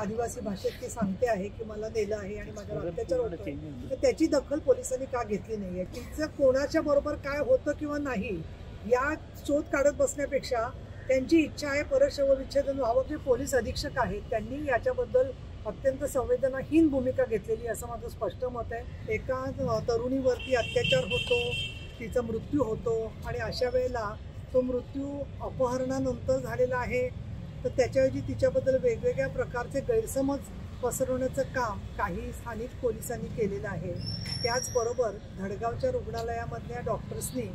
आदिवासी भाषेत ते सांगते आहे की मला नेलं आहे आणि माझ्यावर अत्याचार होतोय, तर त्याची दखल पोलिसांनी का घेतली नाहीये? तिचं कोणाच्या बरोबर काय होतं किंवा नाही या शोध काढत बसण्यापेक्षा त्यांची इच्छा आहे परत शवविच्छेदन व्हावं. जे पोलीस अधीक्षक आहेत त्यांनी याच्याबद्दल अत्यंत संवेदनाहीन भूमिका घेतलेली असं माझं स्पष्ट मत आहे. एका तरुणीवरती अत्याचार होतो, तिचा मृत्यू होतो आणि अशा वेळेला तो मृत्यू अपहरणानंतर झालेला आहे, तर त्याच्याऐवजी तिच्याबद्दल वेगवेगळ्या प्रकारचे गैरसमज पसरवण्याचं काम काही स्थानिक पोलिसांनी केलेलं आहे. त्याचबरोबर धडगावच्या रुग्णालयामधल्या डॉक्टर्सनी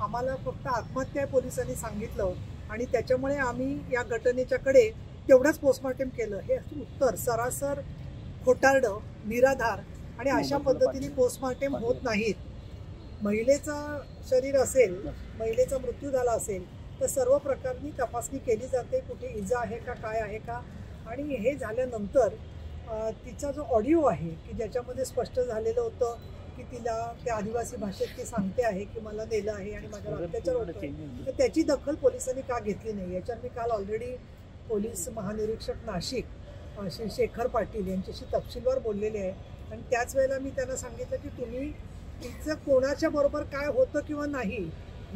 आम्हाला फक्त आत्महत्या पोलिसांनी सांगितलं आणि त्याच्यामुळे आम्ही या घटनेच्याकडे तेवढंच पोस्टमार्टम केलं, हे उत्तर सरासर खोटारडं, निराधार आणि अशा पद्धतीने पोस्टमार्टम होत नाहीत. महिलेचं शरीर असेल, महिलेचा मृत्यू झाला असेल तर सर्व प्रकारची तपासणी केली जाते, कुठे इजा आहे का, काय आहे का. आणि हे झाल्यानंतर तिचा जो ऑडिओ आहे की ज्याच्यामध्ये स्पष्ट झालेलं होतं की तिला त्या आदिवासी भाषेत ती सांगते आहे की मला नेलं आहे आणि माझ्यावर अत्याचार होतोय, तर त्याची दखल पोलिसांनी का घेतली नाही याच्यावर मी काल ऑलरेडी पोलीस महानिरीक्षक नाशिक श्री शेखर पाटील यांच्याशी तपशीलवार बोललेले आहे. आणि त्याच वेळेला मी त्यांना सांगितलं की तुम्ही तिचं कोणाच्या बरोबर काय होतं किंवा नाही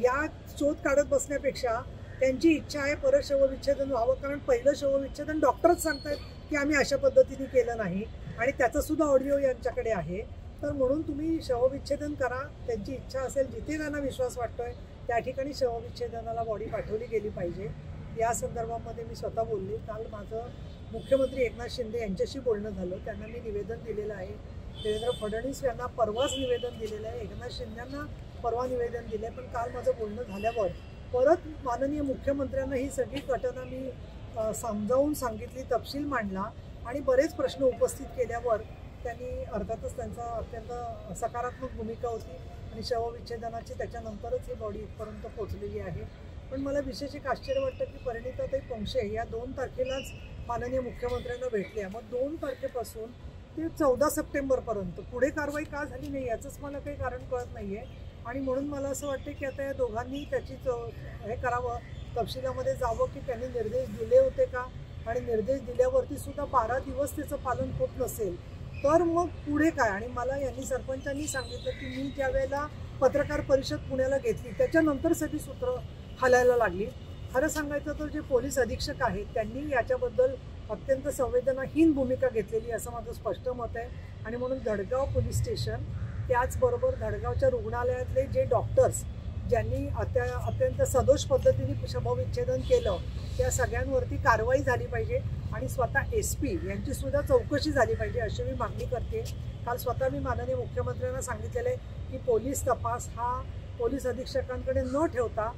या शोध काढत बसण्यापेक्षा त्यांची इच्छा आहे परत शवविच्छेदन व्हावं, कारण पहिलं शवविच्छेदन डॉक्टरच सांगतात की आम्ही अशा पद्धतीने केलं नाही आणि त्याचासुद्धा ऑडिओ यांच्याकडे आहे. तर म्हणून तुम्ही शवविच्छेदन करा, त्यांची इच्छा असेल जिथे त्यांना विश्वास वाटतोय त्या ठिकाणी शवविच्छेदनाला बॉडी पाठवली गेली पाहिजे. या संदर्भामध्ये मी स्वतः बोलली, काल माझं मुख्यमंत्री एकनाथ शिंदे यांच्याशी बोलणं झालं, त्यांना मी निवेदन दिलेलं आहे. देवेंद्र फडणवीस यांना परवाच निवेदन दिलेलं आहे, एकनाथ शिंदेंना परवा निवेदन दिलं आहे. पण काल माझं बोलणं झाल्यावर परत माननीय मुख्यमंत्र्यांना ही सगळी घटना मी समजावून सांगितली, तपशील मांडला आणि बरेच प्रश्न उपस्थित केल्यावर त्यांनी अर्थातच त्यांचा अत्यंत सकारात्मक भूमिका होती आणि शवविच्छेदनाची त्याच्यानंतरच ही बॉडी इथपर्यंत पोचलेली आहे. पण मला विशेष एक आश्चर्य वाटतं की परिणिताताई पोंक्षे या 2 तारखेलाच माननीय मुख्यमंत्र्यांना भेटल्या, मग 2 तारखेपासून ते 14 सप्टेंबरपर्यंत पुढे कारवाई का झाली नाही याचंच मला काही कारण कळत नाही आहे. आणि म्हणून मला असं वाटतं की आता या दोघांनी त्याची हे करावं, तपशिलामध्ये जावं की त्यांनी निर्देश दिले होते का, आणि निर्देश दिल्यावरती सुद्धा 12 दिवस त्याचं पालन होत नसेल तर मग पुढे काय. आणि मला यांनी सरपंचांनी सांगितलं की मी ज्यावेळेला पत्रकार परिषद पुण्याला घेतली त्याच्यानंतर सगळी सूत्र हालायला लागली. खरं सांगायचं तर जे पोलीस अधीक्षक आहेत त्यांनी याच्याबद्दल अत्यंत संवेदनाहीन भूमिका घेतलेली असं माझं स्पष्ट मत आहे. आणि म्हणून धडगाव पोलीस स्टेशन, त्याचबरोबर धडगावच्या रुग्णालयातले जे डॉक्टर्स ज्यांनी अत्यंत सदोष पद्धतीने शवविच्छेदन केलं त्या सगळ्यांवरती कारवाई झाली पाहिजे आणि स्वतः SP यांचीसुद्धा चौकशी झाली पाहिजे अशी मी मागणी करते. काल स्वतः मी माननीय मुख्यमंत्र्यांना सांगितलेलं आहे की पोलीस तपास हा पोलीस अधीक्षकांकडे न ठेवता